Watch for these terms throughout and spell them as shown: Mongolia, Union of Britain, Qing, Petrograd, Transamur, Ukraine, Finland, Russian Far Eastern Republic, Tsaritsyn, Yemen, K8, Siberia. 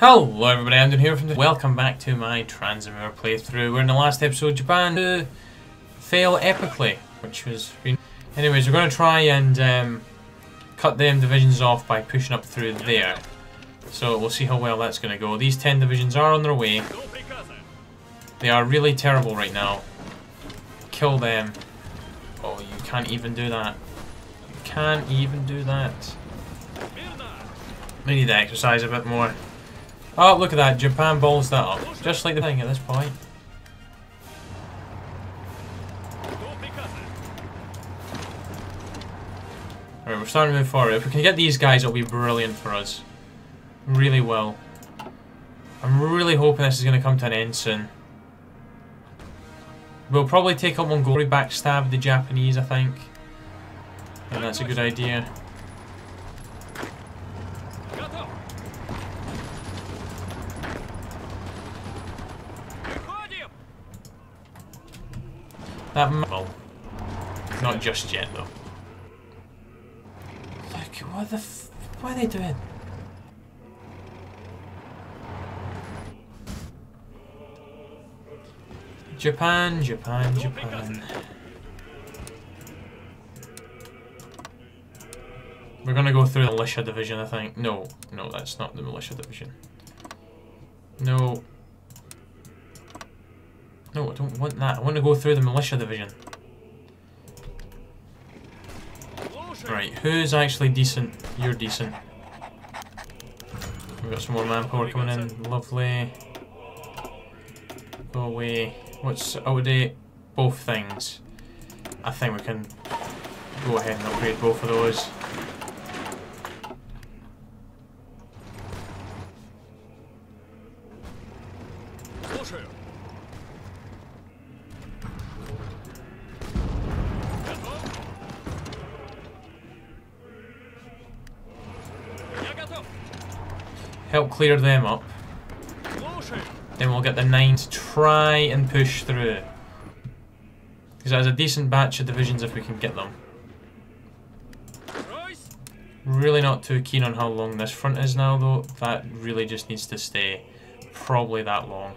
Hello everybody, Andon here from Welcome back to my Transamur playthrough. We're in the last episode, Japan to fail epically, which was... Anyways, we're going to try and cut them divisions off by pushing up through there. So we'll see how well that's going to go. These 10 divisions are on their way. They are really terrible right now. Kill them. Oh, you can't even do that. You can't even do that. We need to exercise a bit more. Oh, look at that. Japan balls that up. Just like the thing at this point. Alright, we're starting to move forward. If we can get these guys, it'll be brilliant for us. Really well. I'm really hoping this is going to come to an end soon. We'll probably take up Mongolia, backstab the Japanese, I think. And that's a good idea. That well, not just yet though. Look, what are they doing? Japan, Japan, Japan. We're gonna go through the militia division, I think. No, that's not the militia division. No, I don't want that. I want to go through the militia division. Right, who's actually decent? You're decent. We've got some more manpower coming in. Lovely. Go away. What's out of date? Both things. I think we can go ahead and upgrade both of those. Help clear them up. Then we'll get the 9 to try and push through. Because that is a decent batch of divisions if we can get them. Really not too keen on how long this front is now though. That really just needs to stay probably that long.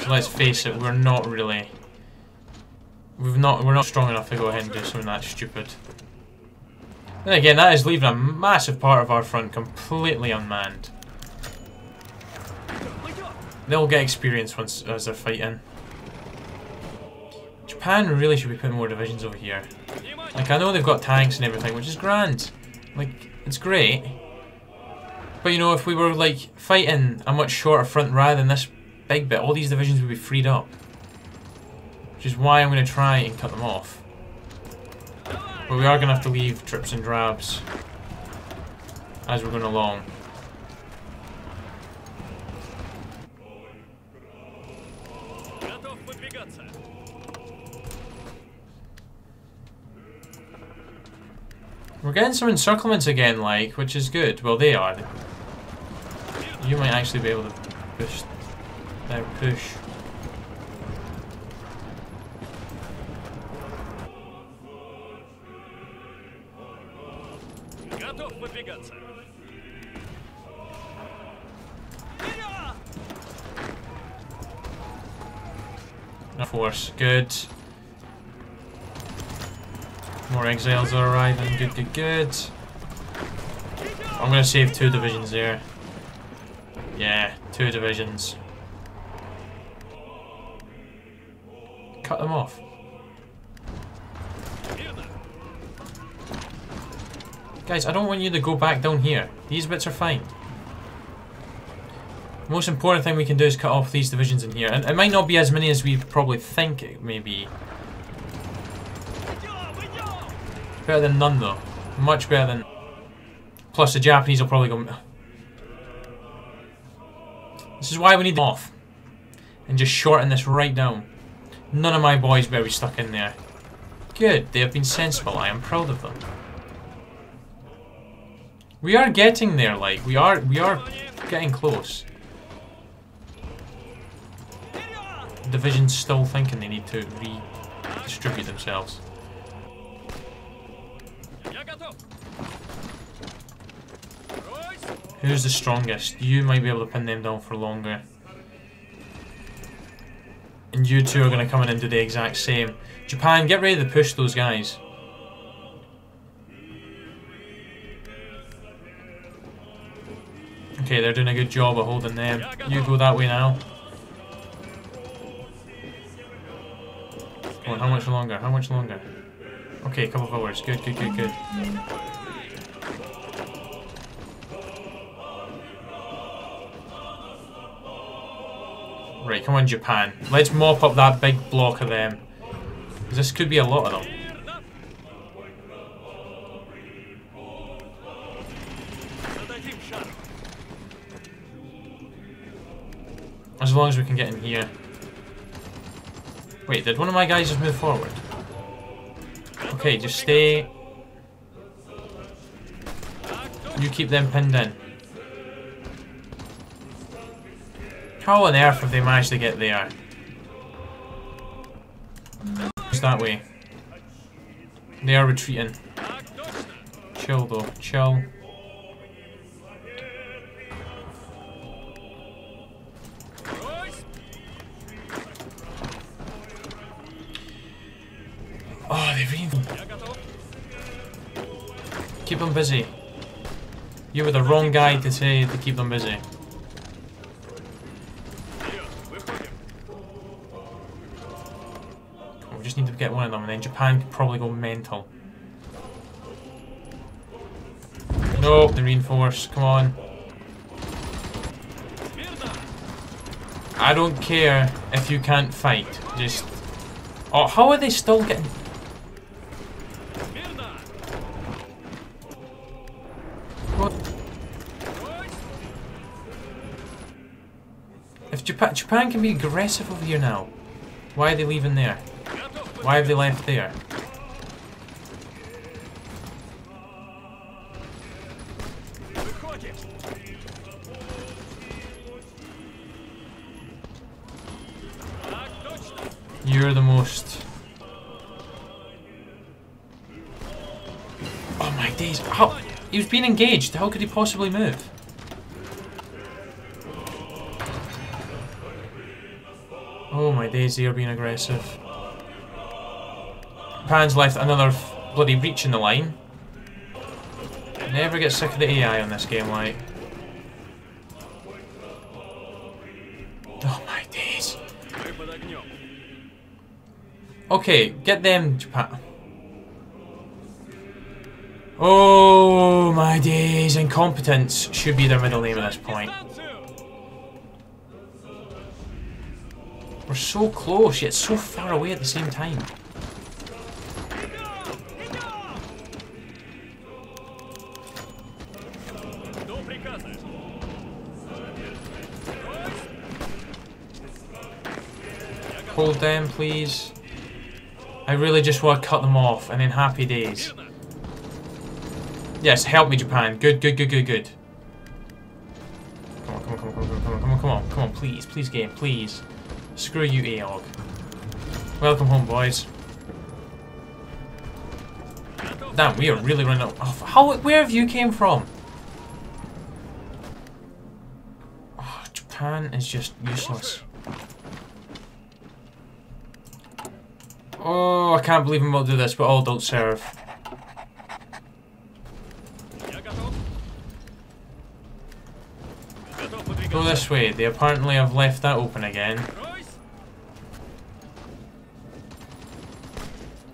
So let's face it, we're not really... We're not strong enough to go ahead and do something that stupid. Then again, that is leaving a massive part of our front completely unmanned. They'll get experience once as they're fighting. Japan really should be putting more divisions over here. Like, I know they've got tanks and everything, which is grand. Like, it's great. But you know, if we were, like, fighting a much shorter front rather than this big bit, all these divisions would be freed up. Which is why I'm going to try and cut them off. But we are going to have to leave trips and drabs as we're going along. We're getting some encirclements again, like, which is good. Well, they are. You might actually be able to push their push. Of course, good. More exiles are arriving. Good, good, good. I'm gonna save 2 divisions there. Yeah, 2 divisions. Cut them off. Guys, I don't want you to go back down here. These bits are fine. The most important thing we can do is cut off these divisions in here. And it might not be as many as we probably think it may be. Better than none though. Much better than... Plus the Japanese will probably go... This is why we need them off. And just shorten this right down. None of my boys better be stuck in there. Good, they have been sensible. I am proud of them. We are getting there, like, we are getting close. The division's still thinking they need to redistribute themselves. Who's the strongest? You might be able to pin them down for longer. And you two are going to come in and do the exact same. Japan, get ready to push those guys. Okay, they're doing a good job of holding them. You go that way now. Come on, how much longer? How much longer? Okay, a couple of hours. Good, good, good, good. Right, come on, Japan. Let's mop up that big block of them. This could be a lot of them. As long as we can get in here. Wait, did one of my guys just move forward? Okay, just stay. You keep them pinned in. How on earth have they managed to get there? Just that way. They are retreating. Chill though, chill. Oh, they've reinforced. Keep them busy. You were the wrong guy to say to keep them busy. We just need to get one of them, and then Japan could probably go mental. No, they reinforce. Come on. I don't care if you can't fight. Just. Oh, how are they still getting? Japan can be aggressive over here now. Why are they leaving there? Why have they left there? You're the most... Oh my days, how? He was being engaged, how could he possibly move? Oh my days, they are being aggressive. Japan's left another bloody breach in the line. Never get sick of the AI on this game, like. Oh my days. Okay, get them, Japan. Oh my days, incompetence should be their middle name at this point. We're so close, yet so far away at the same time. Hold them, please. I really just want to cut them off, and then happy days. Yes, help me, Japan. Good, good, good, good, good. Come on, come on, come on, come on, come on, come on, come on, come on, please, please, game, please. Screw you, AOG. Welcome home, boys. Damn, we are really running out. Oh, how? Where have you came from? Oh, Japan is just useless. Oh, I can't believe I'm about to do this, but all don't serve. Go this way. They apparently have left that open again.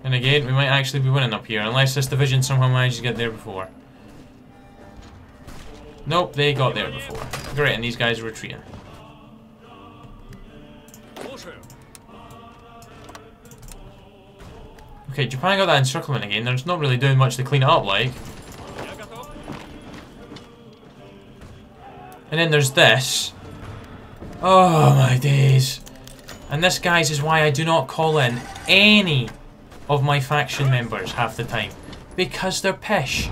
And again, we might actually be winning up here, unless this division somehow manages to get there before. Nope, they got there before. Great, and these guys are retreating. Okay, Japan got that encirclement again. They're not really doing much to clean it up, like. And then there's this. Oh my days. And this, guys, is why I do not call in any of my faction members half the time, because they're pish.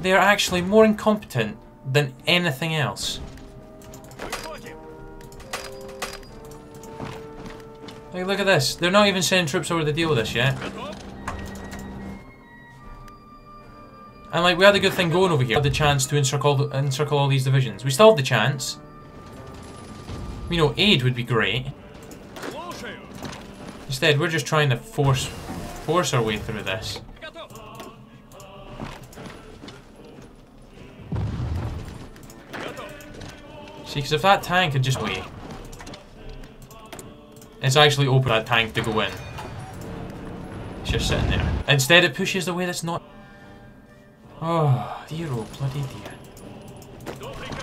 They are actually more incompetent than anything else. Like, look at this. They're not even sending troops over to deal with this yet. And like, we had a good thing going over here. We had the chance to encircle all these divisions. We still have the chance. You know, aid would be great. Instead, we're just trying to force our way through this. See, because if that tank had just wait, it's actually open that tank to go in. It's just sitting there. Instead, it pushes the way that's not. Oh, dear, oh, bloody dear.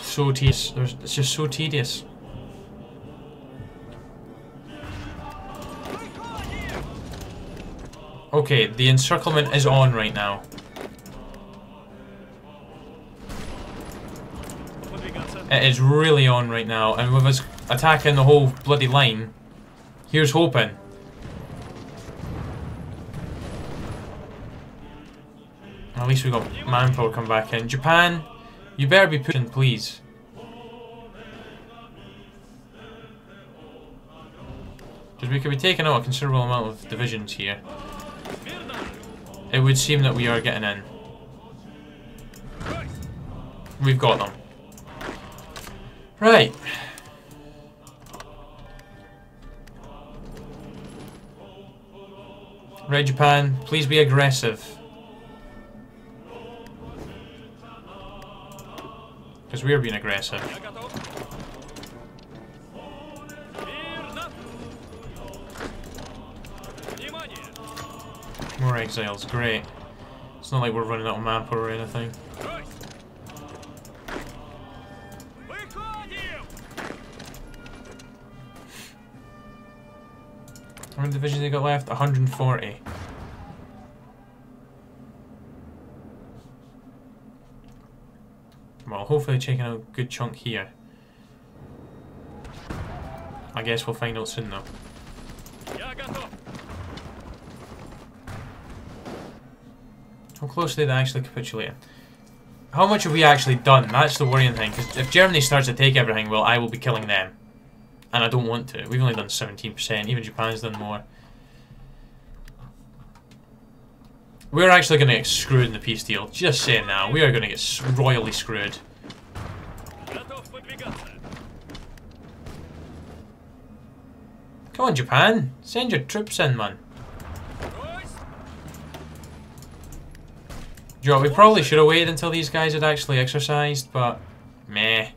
So tedious. It's just so tedious. Okay, the encirclement is on right now. It is really on right now, and with us attacking the whole bloody line, here's hoping. At least we got manpower come back in. Japan, you better be pushing, please. Because we could be taking out a considerable amount of divisions here. It would seem that we are getting in. We've got them. Right. Right, Japan, please be aggressive. Because we are being aggressive. More exiles, great. It's not like we're running out of map or anything. How many divisions they got left? 140. Well, hopefully checking out a good chunk here. I guess we'll find out soon though. How close did they actually capitulate? How much have we actually done? That's the worrying thing, because if Germany starts to take everything, well, I will be killing them. And I don't want to. We've only done 17%. Even Japan's done more. We're actually going to get screwed in the peace deal. Just saying now. We are going to get royally screwed. Come on, Japan. Send your troops in, man. Joe, we probably should have waited until these guys had actually exercised, but meh.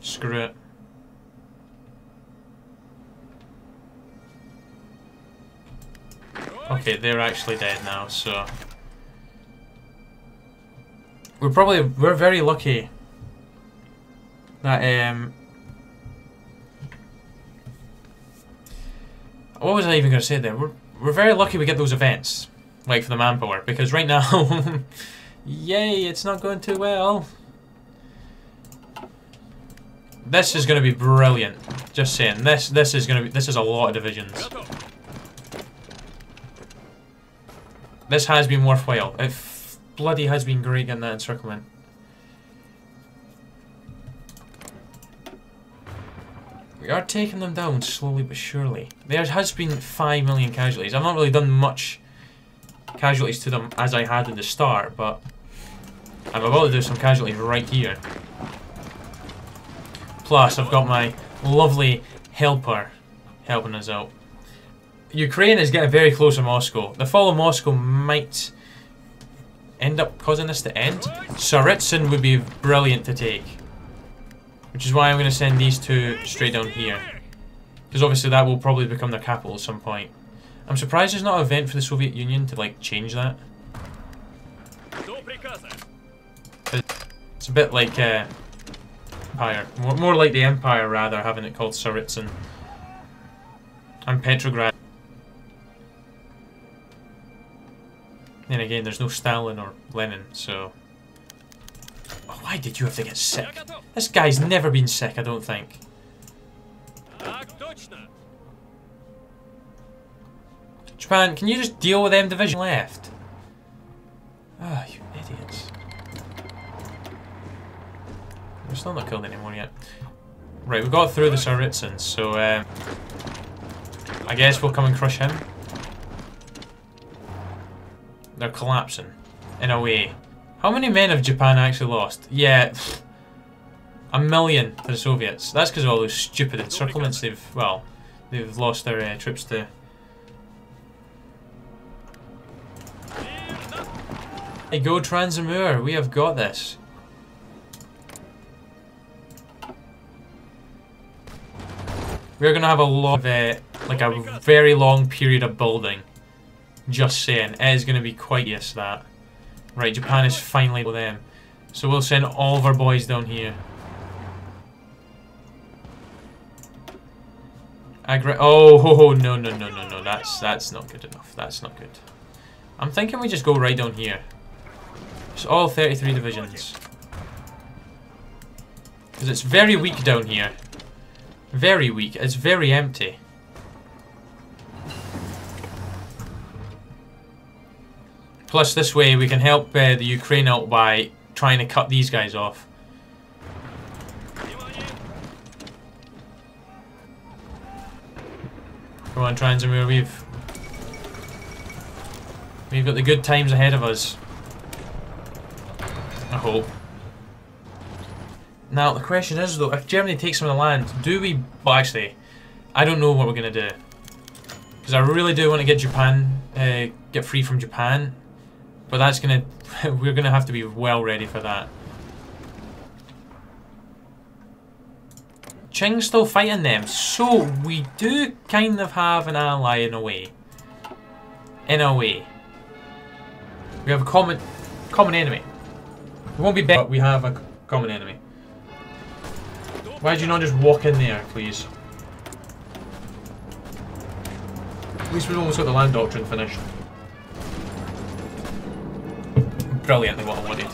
Screw it. Okay, they're actually dead now, so we're very lucky that what was I even gonna say there? We're very lucky we get those events, like for the manpower, because right now yay, it's not going too well. This is going to be brilliant. Just saying, this is going to be, this is a lot of divisions. This has been worthwhile. It bloody has been great getting that encirclement. We are taking them down slowly but surely. There has been 5 million casualties. I've not really done much casualties to them as I had at the start, but I'm about to do some casualties right here. Plus, I've got my lovely helper helping us out. Ukraine is getting very close to Moscow. The fall of Moscow might end up causing this to end. Tsaritsyn would be brilliant to take. Which is why I'm going to send these two straight down here. Because obviously that will probably become their capital at some point. I'm surprised there's not an event for the Soviet Union to, like, change that. It's a bit like, Empire. More like the Empire, rather, having it called Tsaritsyn. And Petrograd. Then again, there's no Stalin or Lenin, so... Oh, why did you have to get sick? This guy's never been sick, I don't think. Japan, can you just deal with them division left? Ah, you idiots. We're still not killed anymore yet. Right, we got through the Tsaritsyn, so I guess we'll come and crush him. They're collapsing, in a way. How many men have Japan actually lost? Yeah, 1 million to the Soviets. That's because of all those stupid encirclements they've lost their troops to. Hey, go Transamur, we have got this. We're gonna have a lot of, like a very long period of building. Just saying, it is gonna be quite yes that. Right, Japan is finally with them. So we'll send all of our boys down here. Oh, ho, ho, no, that's not good enough, that's not good. I'm thinking we just go right down here. It's all 33 divisions. Because it's very weak down here. Very weak, it's very empty. Plus this way we can help the Ukraine out by trying to cut these guys off. Come on Transamur, we've got the good times ahead of us. I hope. Now the question is though, if Germany takes some of the land, do we... Well actually, I don't know what we're going to do. Because I really do want to get Japan, get free from Japan. But that's gonna, we're gonna have to be well ready for that. Qing's still fighting them, so we do kind of have an ally in a way. In a way. We have a common enemy. We won't be better, but we have a common enemy. Why do you not just walk in there, please? At least we've almost got the land doctrine finished. Brilliantly what I wanted.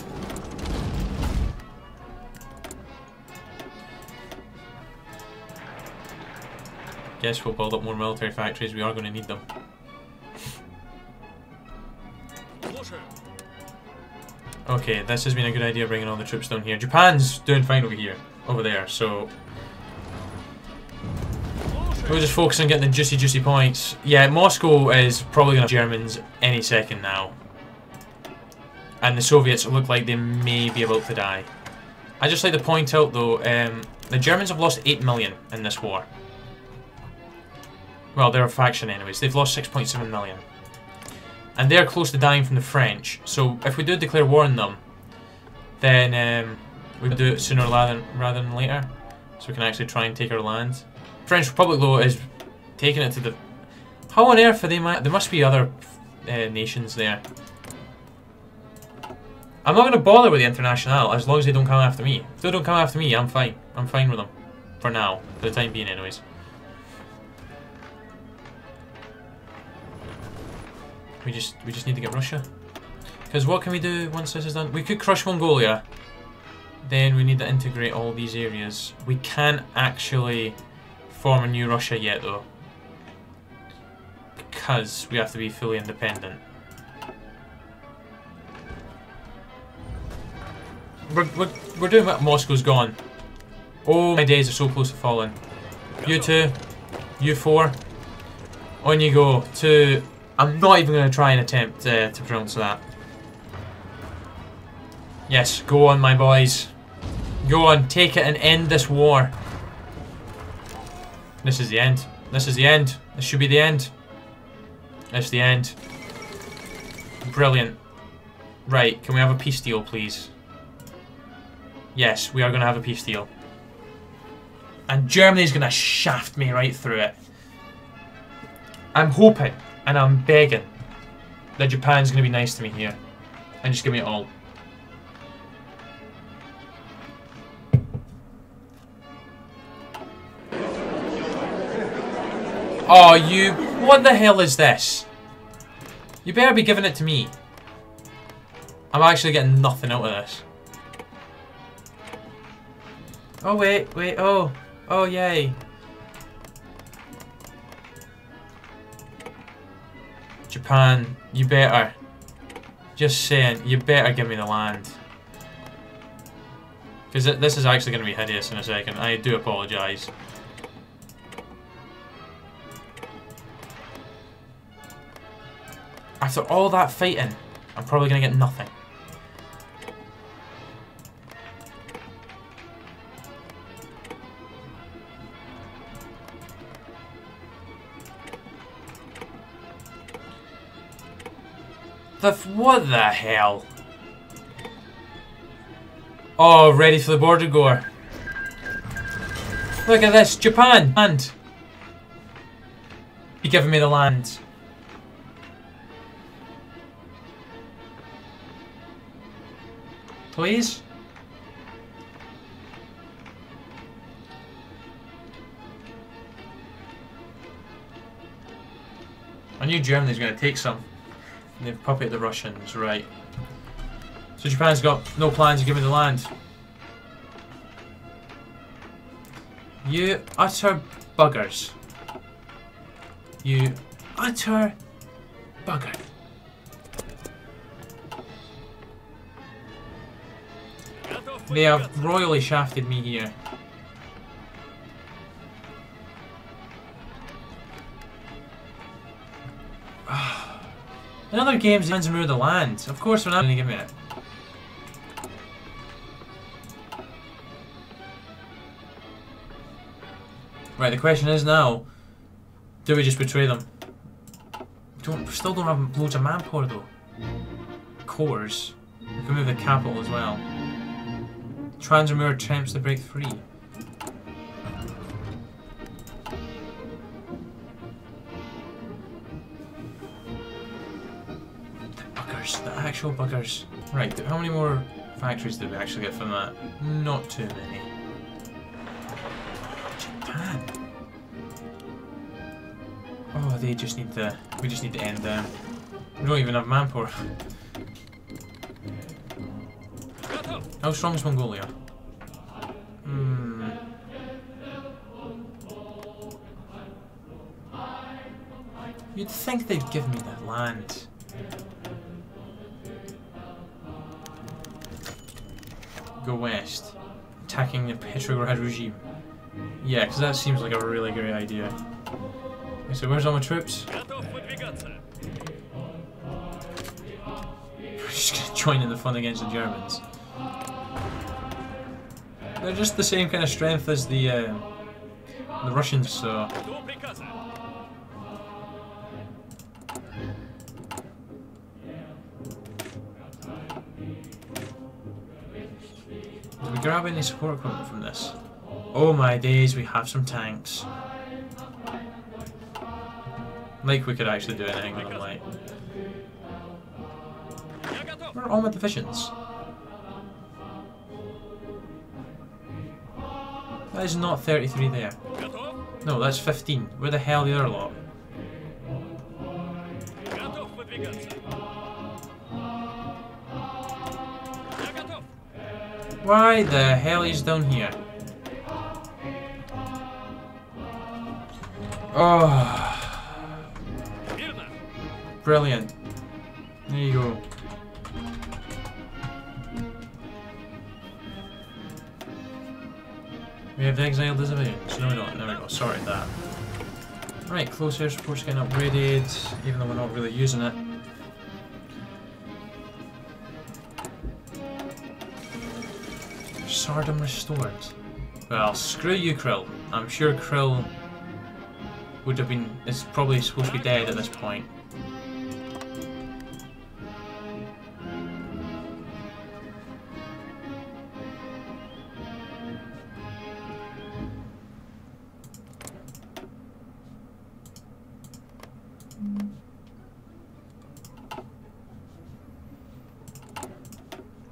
Guess we'll build up more military factories, we are going to need them. Okay, this has been a good idea bringing all the troops down here. Japan's doing fine over here, over there, so... We'll just focus on getting the juicy points. Yeah, Moscow is probably going to have Germans any second now. And the Soviets look like they may be about to die. I just like to point out though, the Germans have lost 8 million in this war. Well, they're a faction anyways. They've lost 6.7 million. And they're close to dying from the French. So if we do declare war on them, then we would do it sooner rather than later. So we can actually try and take our land. French Republic though is taking it to the... How on earth are they... There must be other nations there. I'm not going to bother with the Internationale as long as they don't come after me. If they don't come after me, I'm fine. I'm fine with them. For now. For the time being anyways. We just need to get Russia. Because what can we do once this is done? We could crush Mongolia. Then we need to integrate all these areas. We can't actually form a new Russia yet though. Because we have to be fully independent. We're doing what Moscow's gone. Oh, my days are so close to falling. You two, you four, on you go to... I'm not even going to try and attempt to pronounce that. Yes, go on my boys. Go on, take it and end this war. This is the end. This is the end. This should be the end. It's the end. Brilliant. Right, can we have a peace deal please? Yes, we are going to have a peace deal. And Germany's going to shaft me right through it. I'm hoping, and I'm begging, that Japan's going to be nice to me here. And just give me it all. Oh, you... What the hell is this? You better be giving it to me. I'm actually getting nothing out of this. Oh wait, oh yay. Japan, you better, just saying, you better give me the land. Because this is actually going to be hideous in a second, I do apologise. After all that fighting, I'm probably going to get nothing. What the hell? Oh, ready for the border gore. Look at this, Japan! And you're giving me the land. Please? I knew Germany's going to take some. They've puppeted the Russians, right. So Japan's got no plans to give me the land. You utter buggers. You utter bugger. They have royally shafted me here. In other games, Transamur the land. Of course, we're not going to give me it. Right, the question is now, do we just betray them? We still don't have loads of manpower though. Cores. We can move the capital as well. Transamur attempts to break free. The actual buggers. Right, how many more factories did we actually get from that? Not too many. Oh, Japan. Oh, they just need to... We just need to end them. We don't even have manpower. How strong is Mongolia? You'd think they'd give me that land. Go west, attacking the Petrograd regime. Yeah, because that seems like a really great idea. Okay, so where's all my troops? We're just going to join in the fun against the Germans. They're just the same kind of strength as the Russians, so... Grab any support equipment from this. Oh my days, we have some tanks. Like we could actually do anything with them, like. Where are all my divisions? That is not 33 there. No, that's 15. Where the hell are the other lot? Why the hell is down here? Oh, brilliant. There you go. We have the exiled divisions. No, we don't. There we go. Sorry, that. Right, close air support's getting upgraded, even though we're not really using it. Tsardom restored. Well, screw you, Krill. I'm sure Krill would have been. Is probably supposed to be dead at this point.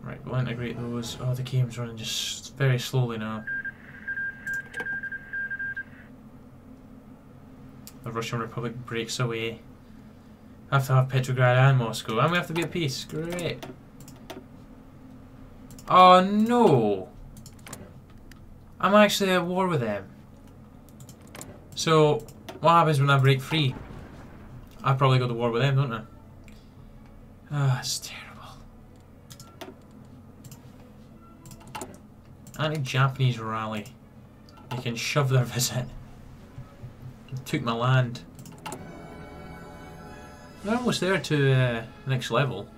Right, we'll integrate those. Oh, the game's running just very slowly now. The Russian Republic breaks away. Have to have Petrograd and Moscow, and we have to be at peace. Great. Oh no! I'm actually at war with them. So, what happens when I break free? I probably go to war with them, don't I? Ah, oh, it's terrible. Anti-Japanese rally. They can shove their visit. It took my land. They're almost there to the next level.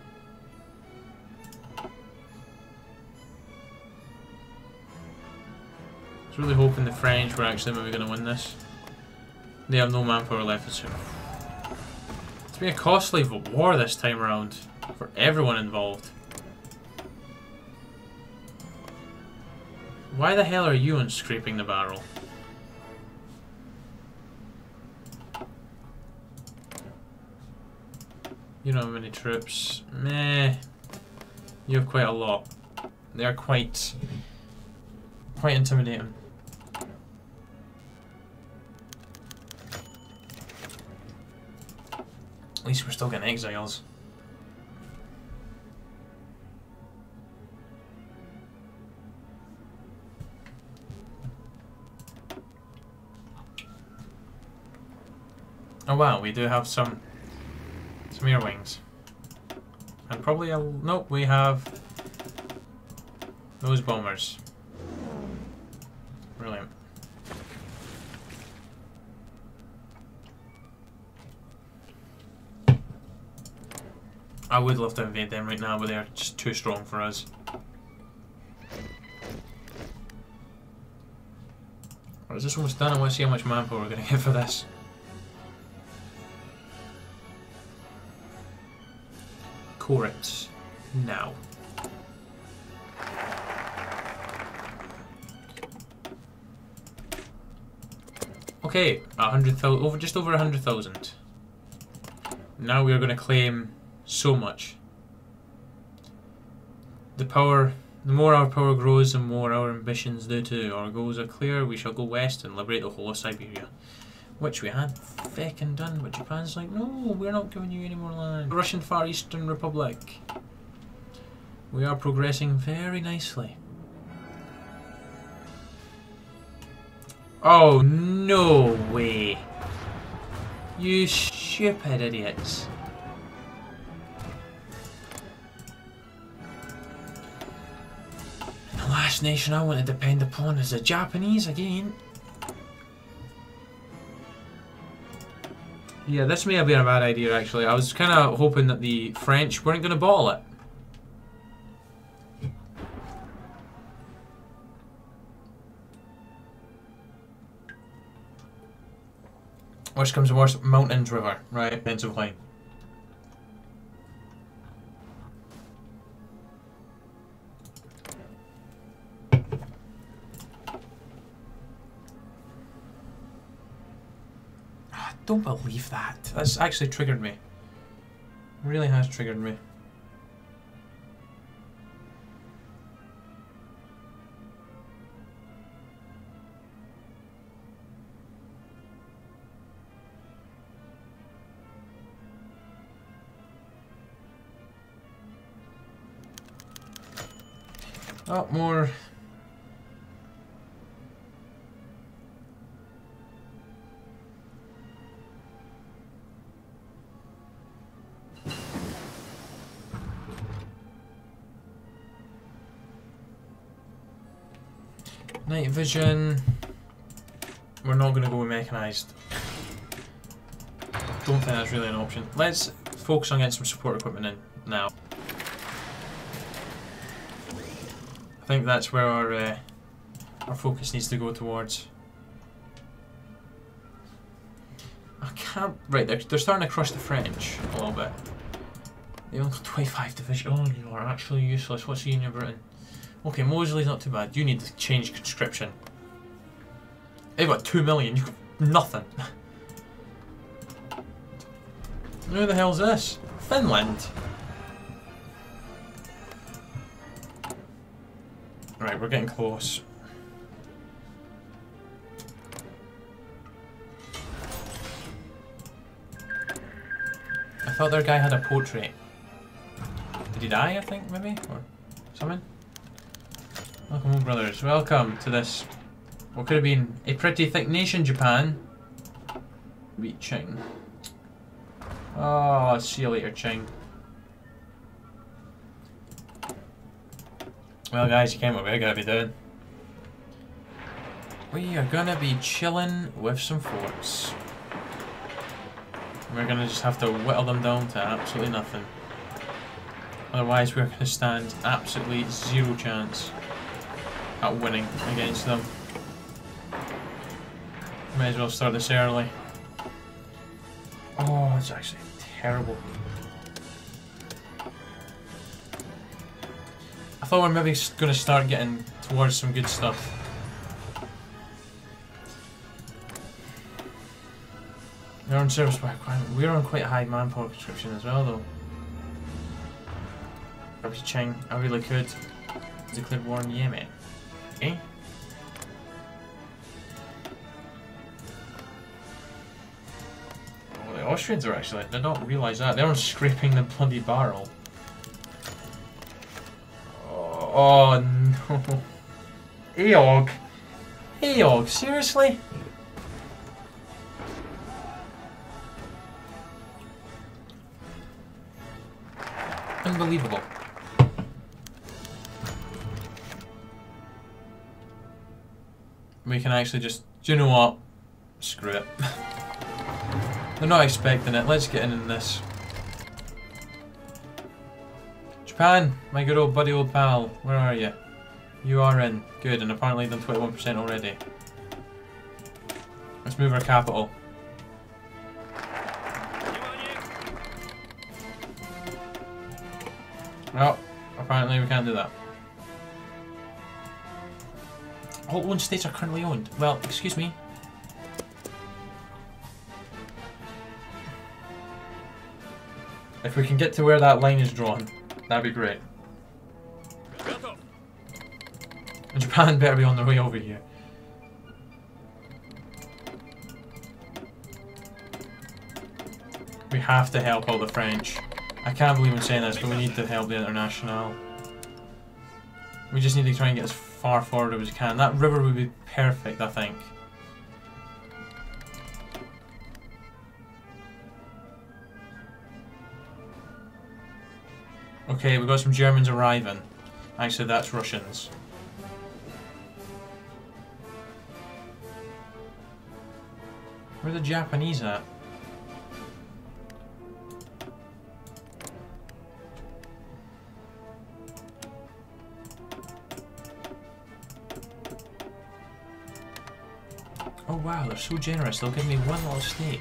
I was really hoping the French were actually maybe going to win this. They have no manpower left. It's going to be a costly war this time around for everyone involved. Why the hell are you scraping the barrel? You don't have many troops. Meh. You have quite a lot. They are quite intimidating. At least we're still getting exiles. Oh wow, we do have some air wings. And probably a... Nope, we have those bombers. Brilliant. I would love to invade them right now, but they're just too strong for us. Or is this almost done? I want to see how much manpower we're going to get for this. Core it. Now. Okay, 100,000, over, just over 100,000. Now we are going to claim so much. The power, the more our power grows, the more our ambitions do too. Our goals are clear, we shall go west and liberate the whole of Siberia. Which we had feckin' done, but Japan's like, no, we're not giving you any more land. Russian Far Eastern Republic. We are progressing very nicely. Oh, no way. You stupid idiots. And the last nation I want to depend upon is the Japanese again. Yeah, this may have been a bad idea, actually. I was kind of hoping that the French weren't going to bottle it. Worst comes to worst, mountains river, right? Offensive line. I don't believe that. That's actually triggered me. Really has triggered me. Up more. Night vision. We're not going to go with mechanized. Don't think that's really an option. Let's focus on getting some support equipment in now. I think that's where our focus needs to go towards. I can't... Right, they're starting to crush the French a little bit. They only got 25 divisions. Oh, you are actually useless. What's the Union of Britain? Okay, Mosley's not too bad. You need to change conscription. They've got 2 million. You've got nothing. Who the hell's this? Finland. Right, we're getting close. I thought their guy had a portrait. Did he die, I think, maybe? Or something? Welcome home, brothers. Welcome to this. What could have been a pretty thick nation, Japan. Beat Ching. Oh, see you later, Ching. Well guys, you can't what we're gonna be doing. We are gonna be chilling with some forts. We're gonna just have to whittle them down to absolutely nothing. Otherwise we're gonna stand absolutely zero chance at winning against them. May as well start this early. Oh, it's actually terrible. I thought we're maybe going to start getting towards some good stuff. We're on service by requirement. We're on quite high manpower conscription as well, though. I'll be ching. I really could declare war on Yemen. Okay. Oh, the Austrians are actually. I did not realise that. They're on scraping the bloody barrel. Oh no. Eog! Eog, seriously? Unbelievable. We can actually just, do you know what? Screw it. They're not expecting it. Let's get in this. Japan, my good old buddy, old pal, where are you? You are in. Good, and apparently they've done 21% already. Let's move our capital. Well, apparently we can't do that. All owned states are currently owned. Well, excuse me. If we can get to where that line is drawn, that'd be great. Japan better be on their way over here. We have to help out the French. I can't believe I'm saying this, but we need to help the International. We just need to try and get as far forward as we can. That river would be perfect, I think. Okay, we've got some Germans arriving. Actually, that's Russians. Where are the Japanese at? Oh wow, they're so generous. They'll give me one little state.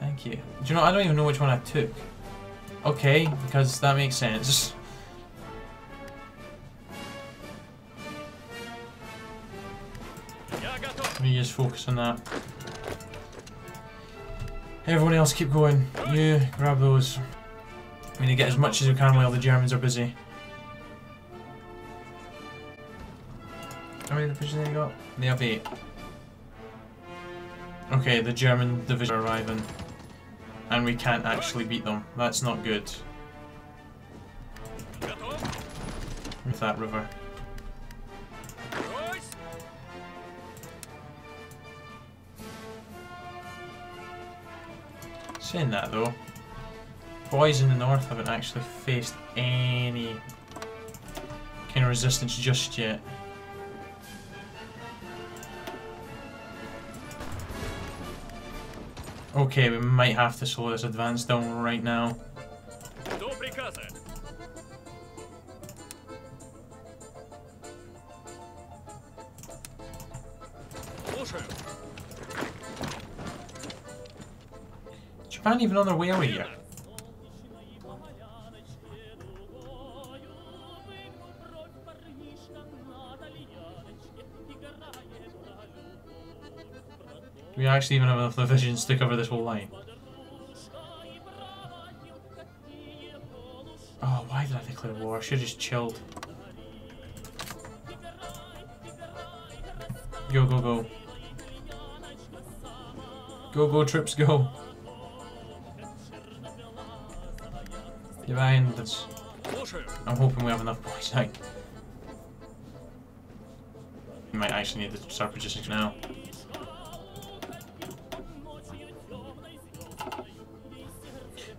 Thank you. Do you know, I don't even know which one I took. Okay, because that makes sense. Let me just focus on that. Everyone else keep going. You grab those. We need to get as much as we can while the Germans are busy. How many divisions they got? They have 8. Okay, the German division are arriving. And we can't actually beat them. That's not good. With that river. Saying that though, boys in the north haven't actually faced any kind of resistance just yet. Okay, we might have to slow this advance down right now. Japan even on their way over here. We actually even have enough divisions to cover this whole line. Oh, why did I declare war? I should have just chilled. Go, go, go. Go, go, troops, go. Divine, that's... I'm hoping we have enough points. Like, we might actually need to start positioning now.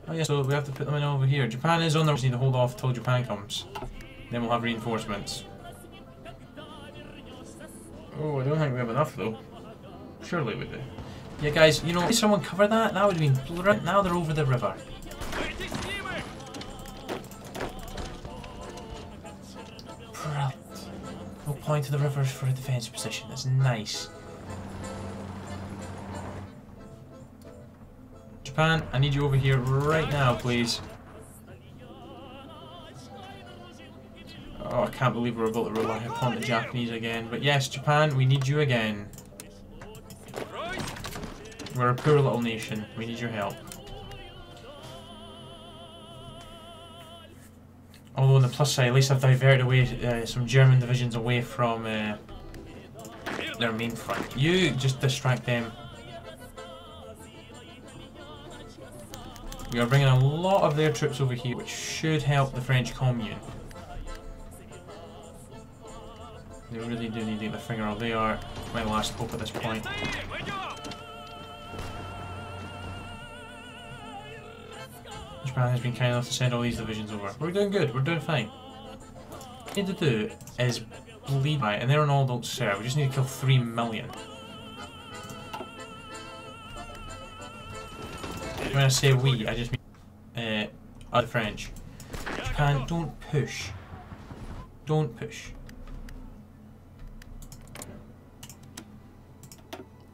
Oh yeah, so we have to put them in over here. Japan is on there. We just need to hold off till Japan comes. Then we'll have reinforcements. Oh, I don't think we have enough though. Surely we do. Yeah guys, you know, did someone cover that? That would have been brilliant. Now they're over the river. Brilliant. We'll point to the rivers for a defence position. That's nice. Japan, I need you over here right now, please. Oh, I can't believe we're about to rely upon the Japanese again. But yes, Japan, we need you again. We're a poor little nation. We need your help. Although on the plus side, at least I've diverted away some German divisions away from their main front. You just distract them. We are bringing a lot of their troops over here, which should help the French commune. They really do need to get their finger out. They are my last hope at this point. Japan has been kind enough to send all these divisions over. We're doing good, we're doing fine. What we need to do is bleed by, and they're an all-adult serve. We just need to kill 3 million. When I say we, I just mean other French. Japan, don't push. Don't push.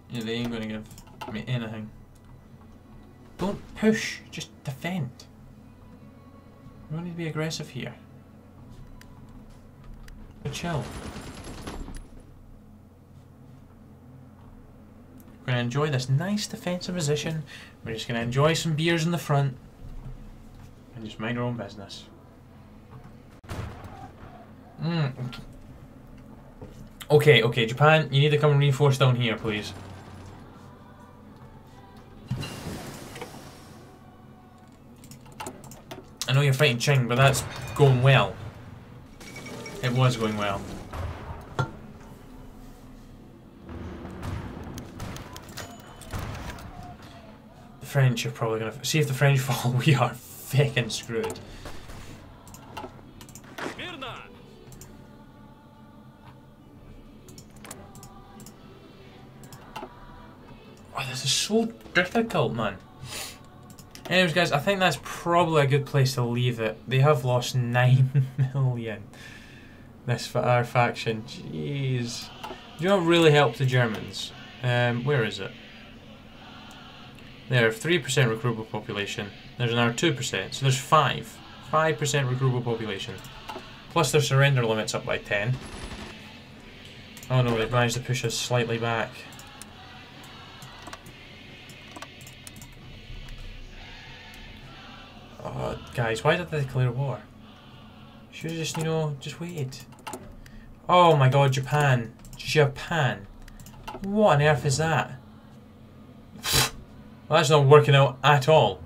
Yeah, they ain't gonna give me anything. Don't push, just defend. We don't need to be aggressive here. Chill. We're gonna enjoy this nice defensive position. We're just gonna enjoy some beers in the front and just mind our own business. Okay, okay, Japan, you need to come and reinforce down here, please. I know you're fighting Qing, but that's going well. It was going well. The French are probably gonna see if the French fall. We are fucking screwed. Oh, this is so difficult, man. Anyways, guys, I think that's probably a good place to leave it. They have lost 9 million. This for our faction. Jeez. You don't really help the Germans. Where is it? There, 3% recruitable population. There's another 2%, so there's 5. 5% recruitable population. Plus their surrender limit's up by 10. Oh no, they've managed to push us slightly back. Oh, guys, why did they declare war? Should've just, you know, just waited. Oh my god, Japan. Japan. What on earth is that? Well, that's not working out at all.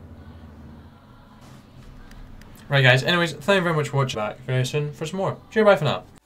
Right, guys. Anyways, thank you very much for watching. Back very soon for some more. Cheers, bye for now.